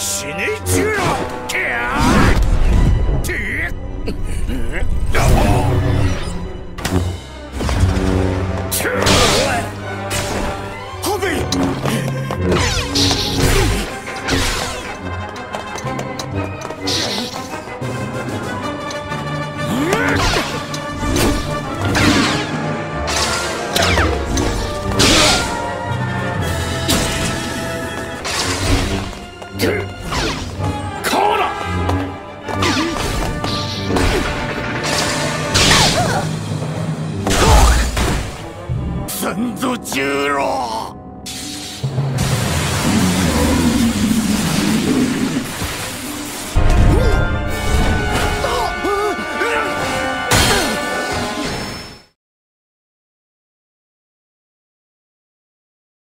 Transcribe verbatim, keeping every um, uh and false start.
死にじろけあて三途十郎。